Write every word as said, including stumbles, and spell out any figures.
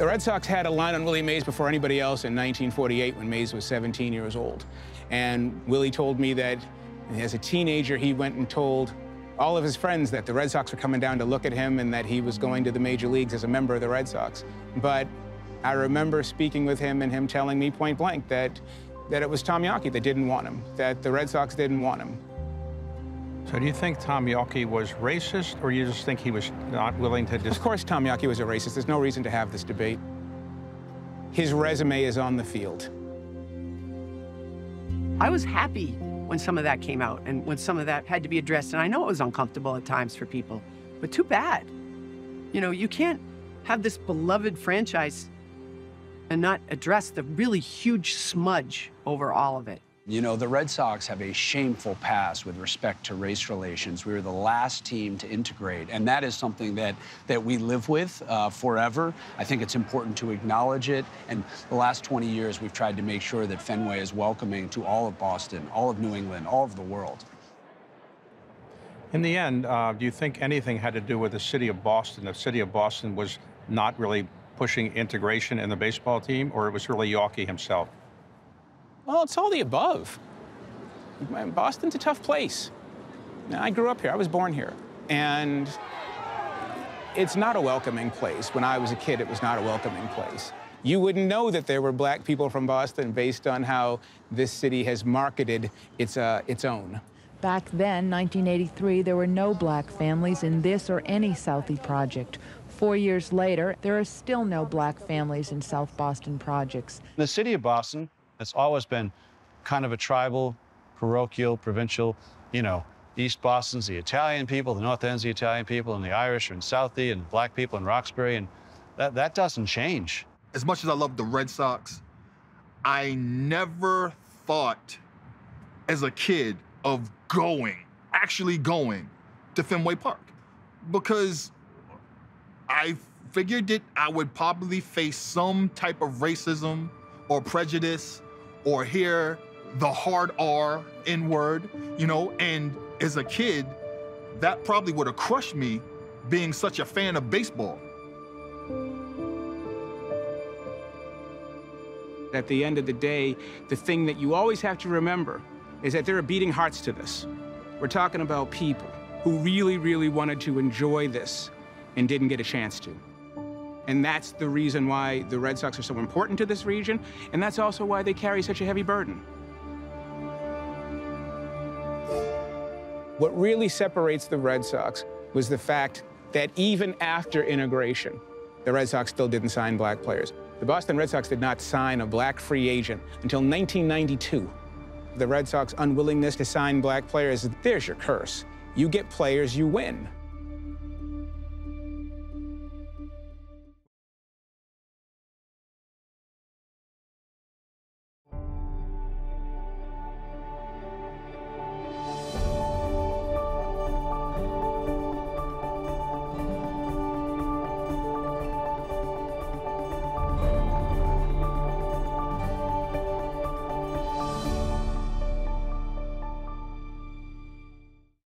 The Red Sox had a line on Willie Mays before anybody else in nineteen forty-eight when Mays was seventeen years old. And Willie told me that as a teenager, he went and told all of his friends that the Red Sox were coming down to look at him and that he was going to the major leagues as a member of the Red Sox. But I remember speaking with him and him telling me point blank that, that it was Tom Yawkey that didn't want him, that the Red Sox didn't want him. So do you think Tom Yawkey was racist, or you just think he was not willing to just... Of course Tom Yawkey was a racist. There's no reason to have this debate. His resume is on the field. I was happy when some of that came out and when some of that had to be addressed. And I know it was uncomfortable at times for people, but too bad. You know, you can't have this beloved franchise and not address the really huge smudge over all of it. You know, the Red Sox have a shameful past with respect to race relations. We were the last team to integrate, and that is something that, that we live with uh, forever. I think it's important to acknowledge it, and the last twenty years we've tried to make sure that Fenway is welcoming to all of Boston, all of New England, all of the world. In the end, uh, do you think anything had to do with the city of Boston? The city of Boston was not really pushing integration in the baseball team, or it was really Yawkey himself? Well, it's all the above. Boston's a tough place. Now, I grew up here. I was born here. And it's not a welcoming place. When I was a kid, it was not a welcoming place. You wouldn't know that there were black people from Boston based on how this city has marketed its, uh, its own. Back then, nineteen eighty-three, there were no black families in this or any Southie project. Four years later, there are still no black families in South Boston projects. The city of Boston, it's always been kind of a tribal, parochial, provincial, you know, East Boston's the Italian people, the North End's the Italian people, and the Irish are in Southie, and black people in Roxbury, and that, that doesn't change. As much as I love the Red Sox, I never thought as a kid of going, actually going to Fenway Park, because I figured that I would probably face some type of racism or prejudice, or hear the hard R, N-word, you know, and as a kid, that probably would have crushed me being such a fan of baseball. At the end of the day, the thing that you always have to remember is that there are beating hearts to this. We're talking about people who really, really wanted to enjoy this and didn't get a chance to. And that's the reason why the Red Sox are so important to this region, and that's also why they carry such a heavy burden. What really separates the Red Sox was the fact that even after integration, the Red Sox still didn't sign black players. The Boston Red Sox did not sign a black free agent until nineteen ninety-two. The Red Sox' unwillingness to sign black players, there's your curse. You get players, you win.